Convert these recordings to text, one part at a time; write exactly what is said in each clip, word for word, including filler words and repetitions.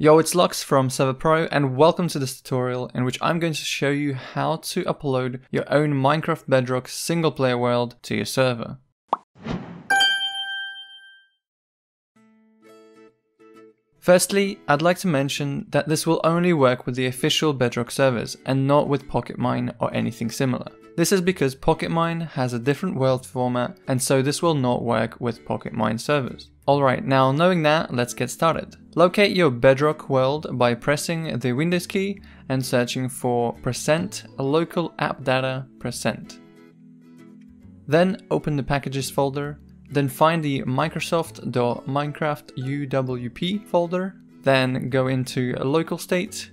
Yo, it's Lux from ServerPro and welcome to this tutorial in which I'm going to show you how to upload your own Minecraft Bedrock single player world to your server. Firstly, I'd like to mention that this will only work with the official Bedrock servers and not with PocketMine or anything similar. This is because PocketMine has a different world format and so this will not work with PocketMine servers. Alright, now knowing that, let's get started. Locate your Bedrock world by pressing the Windows key and searching for percent local app data percent. Then open the packages folder, then find the microsoft dot minecraft dot u w p folder, then go into local state,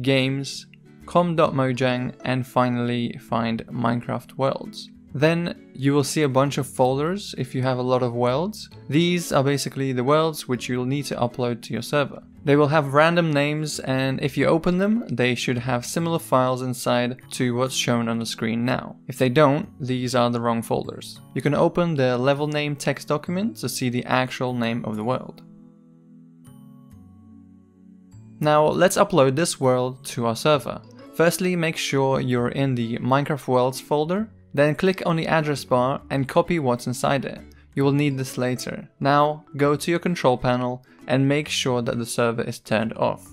games, com dot mojang and finally find Minecraft worlds. Then you will see a bunch of folders if you have a lot of worlds. These are basically the worlds which you'll need to upload to your server. They will have random names and if you open them, they should have similar files inside to what's shown on the screen now. If they don't, these are the wrong folders. You can open the level name text document to see the actual name of the world. Now let's upload this world to our server. Firstly, make sure you're in the Minecraft Worlds folder. Then click on the address bar and copy what's inside it. You will need this later. Now go to your control panel and make sure that the server is turned off.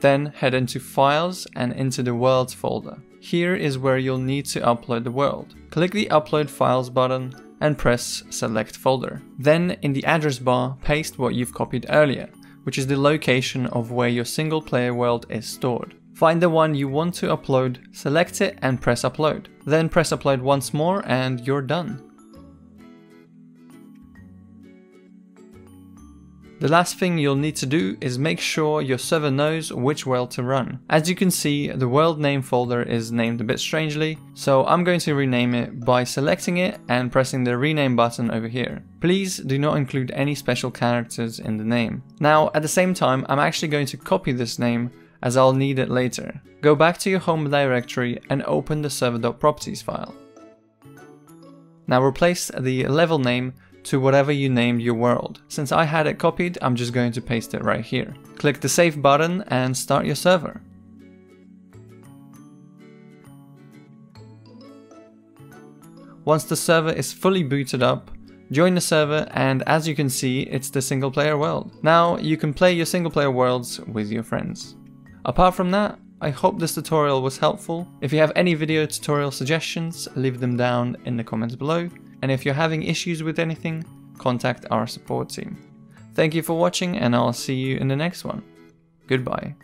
Then head into Files and into the Worlds folder. Here is where you'll need to upload the world. Click the Upload Files button and press Select Folder. Then in the address bar, paste what you've copied earlier, which is the location of where your single player world is stored. Find the one you want to upload, select it and press upload. Then press upload once more and you're done. The last thing you'll need to do is make sure your server knows which world to run. As you can see, the world name folder is named a bit strangely, so I'm going to rename it by selecting it and pressing the rename button over here. Please do not include any special characters in the name. Now, at the same time, I'm actually going to copy this name as I'll need it later. Go back to your home directory and open the server.properties file. Now replace the level name to whatever you named your world. Since I had it copied, I'm just going to paste it right here. Click the save button and start your server. Once the server is fully booted up, join the server and as you can see, it's the single player world. Now you can play your single player worlds with your friends. Apart from that, I hope this tutorial was helpful. If you have any video tutorial suggestions, leave them down in the comments below. And if you're having issues with anything, contact our support team. Thank you for watching and I'll see you in the next one. Goodbye.